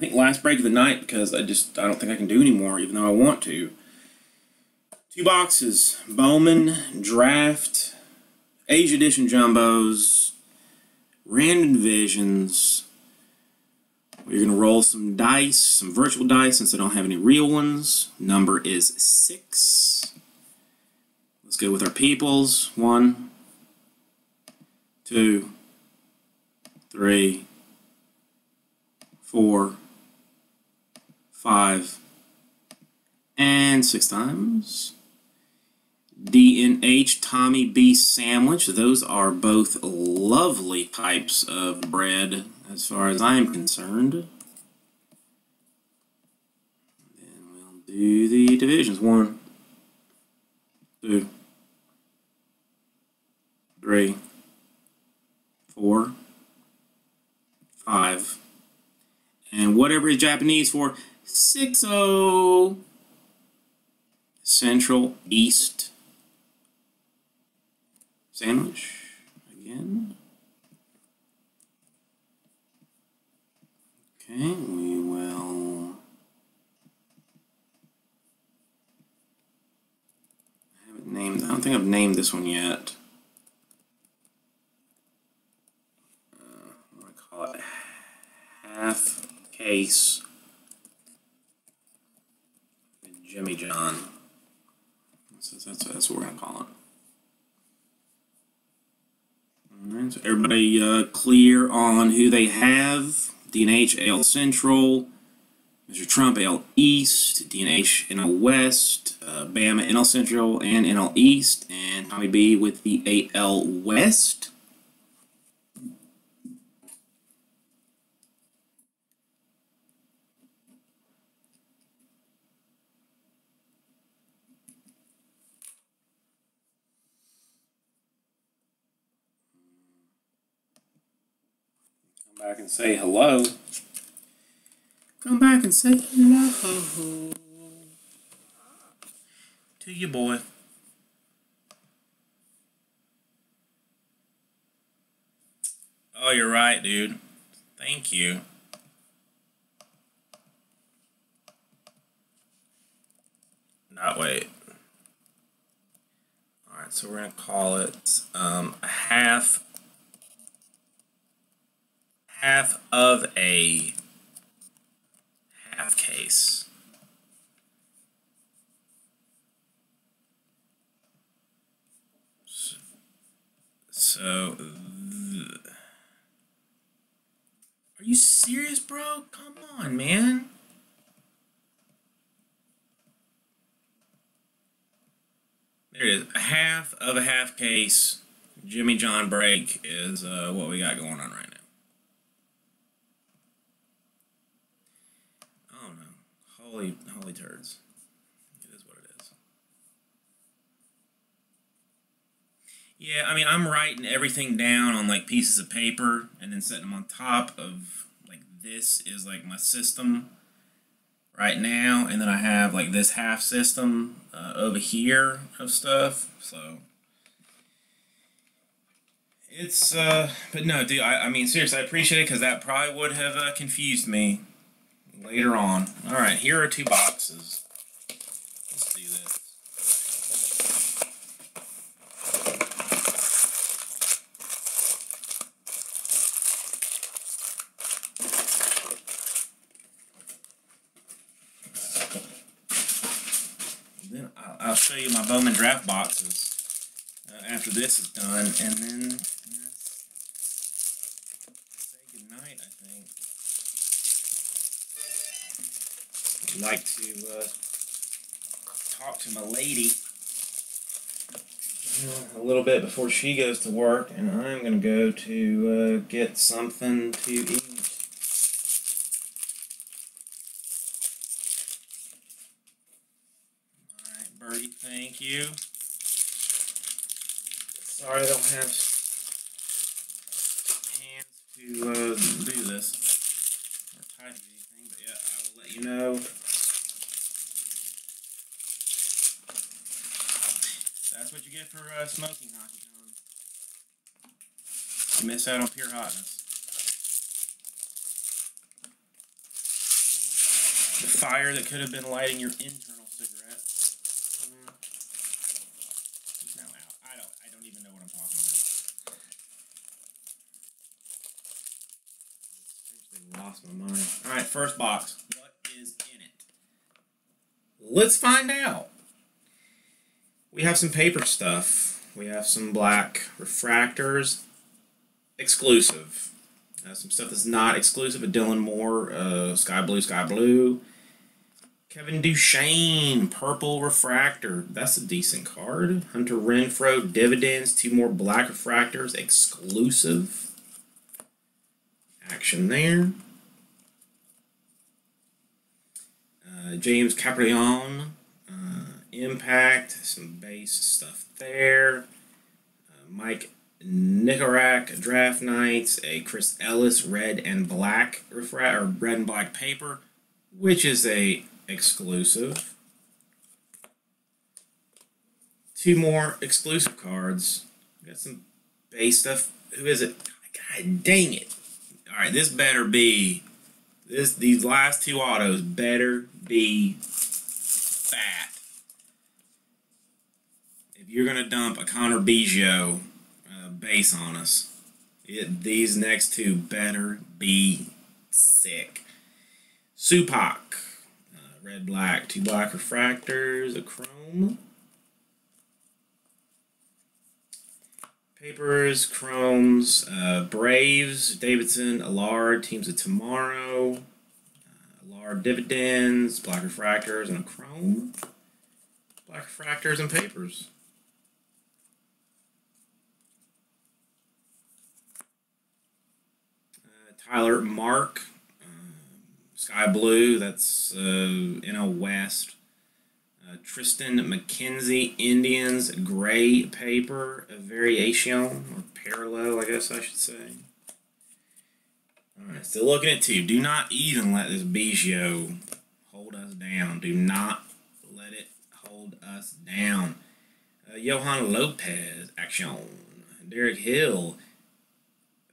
I think last break of the night, because I don't think I can do anymore, even though I want to. Two boxes, Bowman Draft, Age Edition Jumbos, Random Visions. We're going to roll some dice, some virtual dice, since I don't have any real ones. Number is 6. Let's go with our peoples. 1, 2, 3, 4, 5, and 6 times. DNH Tommy B. Sandwich. Those are both lovely types of bread as far as I'm concerned. And we'll do the divisions. 1, 2, 3, 4, 5. And whatever is Japanese for 6-0. Central East Sandwich again. Okay, we will. I haven't named. I don't think I've named this one yet. I'm gonna call it half case Jimmy John. That's what we're gonna call it. All right, so everybody clear on who they have. DNH AL Central, Mr. Trump AL East, DNH NL West, Bama NL Central and NL East, and Tommy B with the AL West. Back and say hello. Come back and say hello to your boy. Oh, you're right, dude. Thank you. Not wait. All right, so we're gonna call it a half of a half case. So are you serious, bro? Come on, man. There it is. A half of a half case Jimmy John break is what we got going on right now. Holy turds. It is what it is. Yeah, I mean, I'm writing everything down on, like, pieces of paper and then setting them on top of, like, this is, like, my system right now. And then I have, like, this half system over here of stuff. So, it's, but no, dude, I mean, seriously, I appreciate it because that probably would have confused me later on. All right, here are two boxes. Let's do this. Then I'll show you my Bowman Draft boxes after this is done, and then say goodnight, I think. Like to talk to my lady a little bit before she goes to work, and I'm gonna go to get something to eat. All right, Birdie, thank you. Sorry, I don't have hands to do this or tidy anything, but yeah, I will let you know. That's what you get for smoking hockey, John. You miss out on pure hotness. The fire that could have been lighting your internal cigarette. He's now out. I don't even know what I'm talking about. I seriously lost my mind. All right, first box. What is in it? Let's find out. We have some paper stuff. We have some black refractors. Exclusive. Some stuff that's not exclusive. A Dylan Moore, Sky Blue. Kevin Duchesne, Purple Refractor. That's a decent card. Hunter Renfro, Dividends. Two more black refractors. Exclusive. Action there. James Capriano, Impact. Some base stuff there. Mike Nicar Draft Nights, a Chris Ellis red and black red and black paper, which is a exclusive. Two more exclusive cards. We got some base stuff. Who is it? God dang it. Alright, this better be these last two autos better be fat. If you're gonna dump a Connor Biggio base on us, these next two better be sick. Supac, red black, two black refractors, a chrome, papers, chromes, Braves, Davidson, Allard, Teams of Tomorrow, Allard Dividends, black refractors, and a chrome, black refractors, and papers. Tyler Mark, Sky Blue, that's NL West. Tristan McKenzie, Indians, gray paper, a variation, or parallel, I guess I should say. Alright, still looking at two. Do not even let this Biggio hold us down. Do not let it hold us down. Johan Lopez, action. Derek Hill,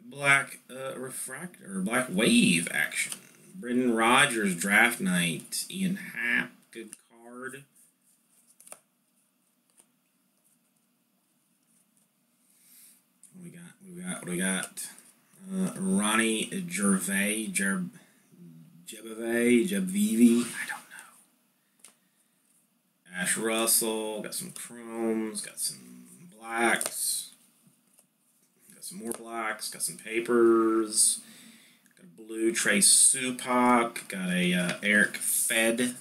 black refractor, black wave action. Bryn Rogers draft night. Ian Happ, good card. What do we got? What do we got? Ronnie Gervais, Jebevivi. I don't know. Ash Russell, got some chromes, got some blacks. Some more blacks, got some papers, got a blue Trace Supac, got a Eric Fed,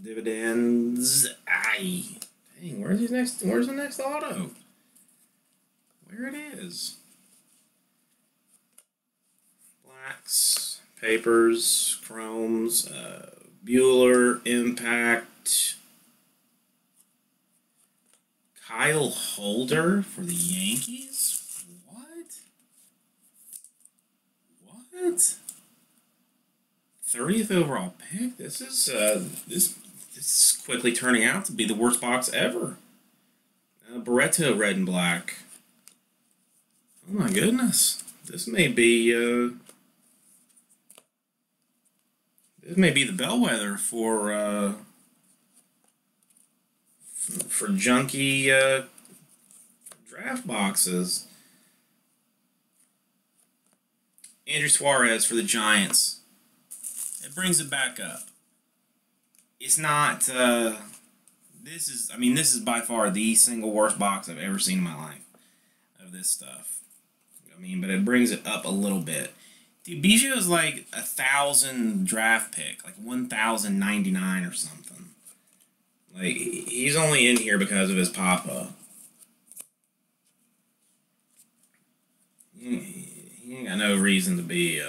Dividends. Aye, dang, where's the next auto? Where it is? Blacks, papers, chromes, Bueller, Impact. Kyle Holder for the Yankees? What? 30th overall pick? This is this is quickly turning out to be the worst box ever. Barretto red and black. Oh my goodness. This may be the bellwether for junky draft boxes. Andrew Suarez for the Giants. It brings it back up. It's not, this is by far the single worst box I've ever seen in my life of this stuff. I mean, but it brings it up a little bit. Dude, Biggio is like 1,000 draft pick, like 1,099 or something. Like, he's only in here because of his papa. He ain't got no reason to be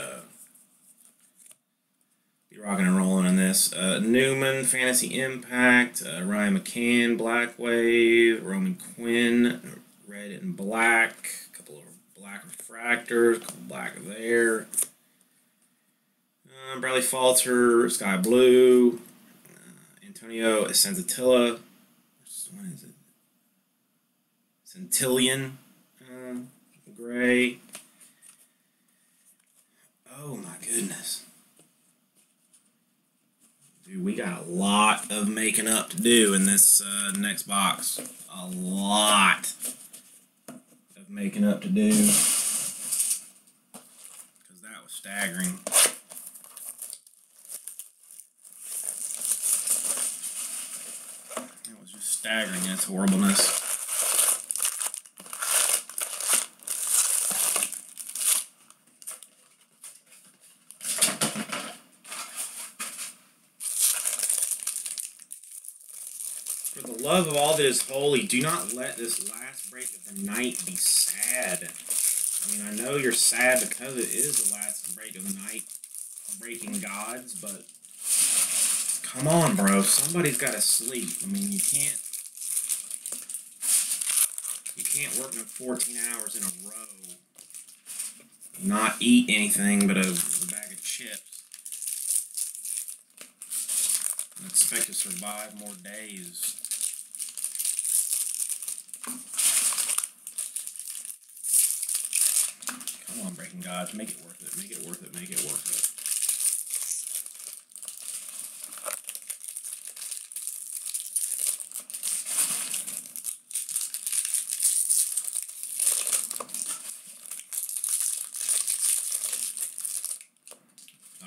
rocking and rolling in this. Newman, Fantasy Impact, Ryan McCann, Black Wave, Roman Quinn, red and black, a couple of black refractors, a couple black there. Bradley Falter, Sky Blue. Antonio Santilla, what is it? Centillion, gray. Oh my goodness. got a lot of making up to do in this next box. A lot of making up to do. Because that was staggering. It was just staggering in its horribleness. Love of all that is holy, do not let this last break of the night be sad. I mean, I know you're sad because it is the last break of the night, breaking gods, but come on, bro. Somebody's got to sleep. I mean, you can't work no 14 hours in a row, not eat anything but a bag of chips, and expect to survive more days. Come on, breaking gods, make it worth it, make it worth it, make it worth it.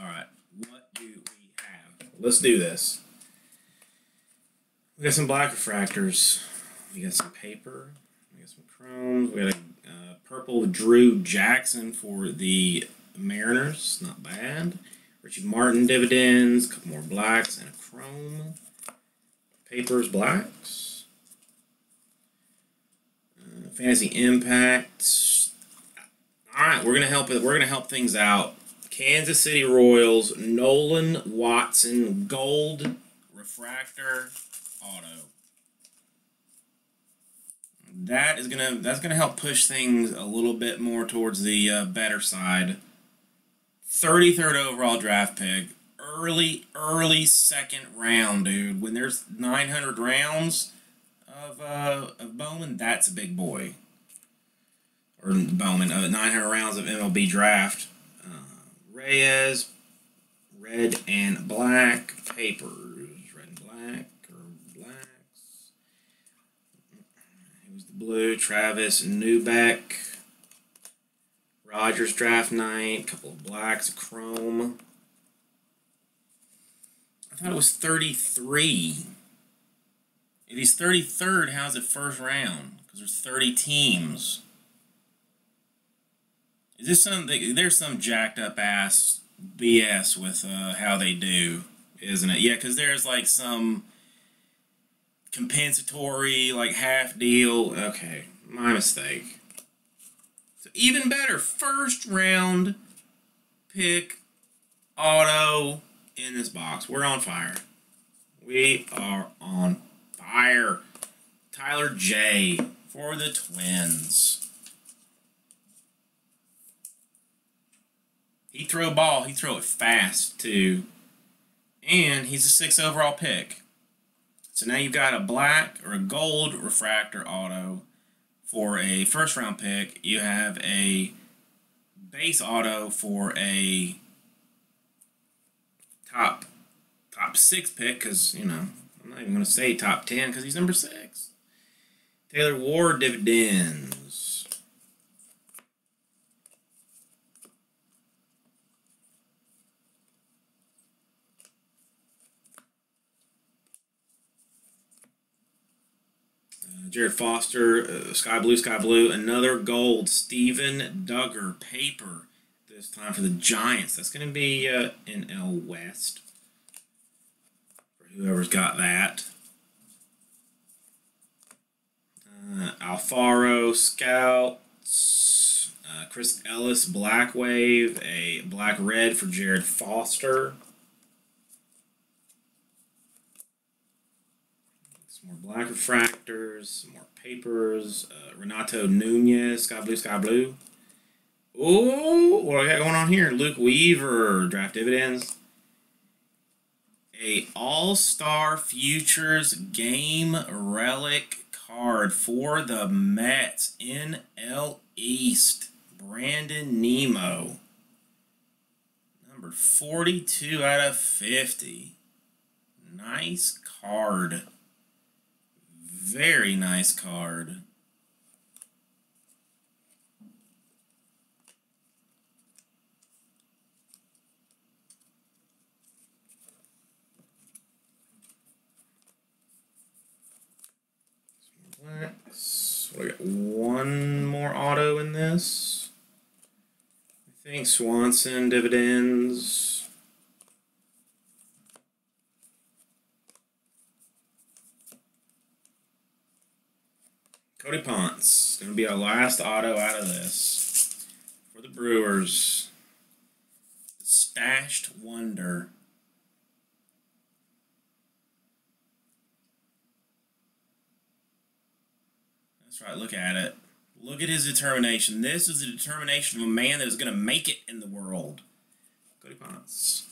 Alright, what do we have? Let's do this. We got some black refractors. We got some paper. We got some chromes. We got a purple Drew Jackson for the Mariners. Not bad. Richie Martin dividends. A couple more blacks and a chrome. Papers, blacks. Fantasy Impact. All right, we're gonna help it. We're gonna help things out. Kansas City Royals. Nolan Watson gold refractor auto. That's gonna help push things a little bit more towards the better side. 33rd overall draft pick, early second round, dude. When there's 900 rounds of Bowman, that's a big boy. Or Bowman, 900 rounds of MLB draft. Reyes, red and black papers, red and black. Blue, Travis, Newbeck, Rogers draft night, couple of blacks, chrome. I thought it was 33. If he's 33rd, how's it first round? Because there's 30 teams. Is this something? There's some jacked up ass BS with how they do, isn't it? Yeah, because there's like some compensatory, like, half deal. Okay, my mistake. So even better, first round pick auto in this box. We're on fire. We are on fire. Tyler J for the Twins. He threw a ball. He threw it fast, too. And he's a 6th overall pick. So now you've got a black or a gold refractor auto for a first round pick. You have a base auto for a top 6 pick, because, you know, I'm not even going to say top 10 because he's number 6. Taylor Ward dividends. Jared Foster, sky blue, another gold. Steven Duggar, paper, this time for the Giants. That's going to be NL West, for whoever's got that. Alfaro, Scouts, Chris Ellis, black wave, a black-red for Jared Foster. More black refractors, more papers. Renato Nunez, sky blue, sky blue. Ooh, what do I got going on here? Luke Weaver, draft dividends. A All-Star Futures game relic card for the Mets, NL East. Brandon Nemo, number 42 out of 50. Nice card. Very nice card. So we got one more auto in this. I think Swanson, dividends. Cody Ponce. Going to be our last auto out of this for the Brewers. The Stashed Wonder. That's right, look at it. Look at his determination. This is the determination of a man that is going to make it in the world. Cody Ponce.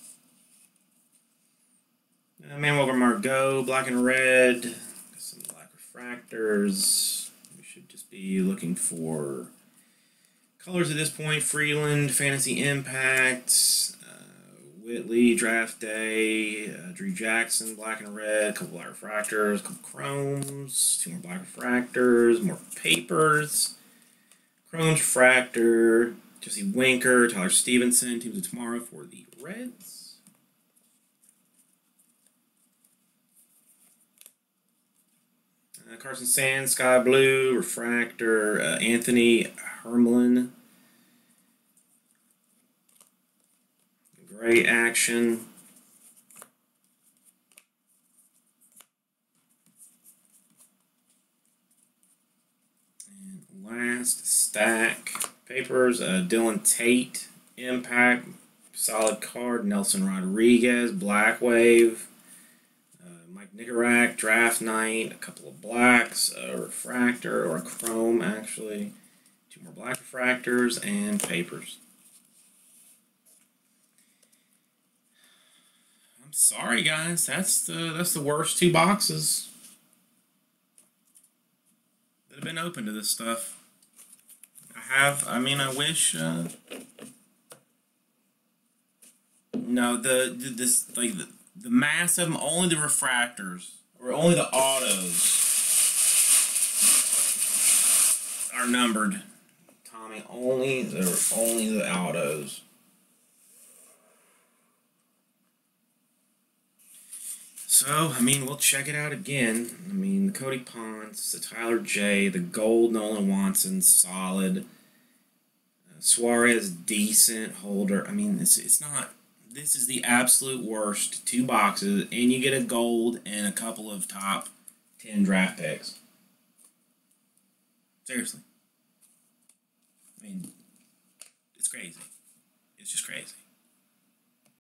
Manuel Margot, black and red. Got some black refractors. We should just be looking for colors at this point. Freeland, Fantasy Impact, Whitley, Draft Day, Drew Jackson, black and red, a couple black refractors, a couple chromes, two more black refractors, more papers, chromes, refractor, Jesse Winker, Tyler Stevenson, Teams of Tomorrow for the Reds. Carson Sands, sky blue, refractor, Anthony Hermlin. Great action. And last stack papers, Dylan Tate, Impact, solid card, Nelson Rodriguez, Black Wave, Mike Nicar, Draft Night, a couple of blacks, a refractor, or a chrome actually, two more black refractors, and papers. Sorry guys, that's the worst two boxes that have been open to this stuff. I wish. No, the mass of them, only the refractors or only the autos are numbered. Tommy, only the autos. So, we'll check it out again. The Cody Ponce, the Tyler J, the gold Nolan Watson, solid. Suarez, decent. Holder. It's not... This is the absolute worst. Two boxes, and you get a gold and a couple of top 10 draft picks. Seriously. It's crazy. It's just crazy.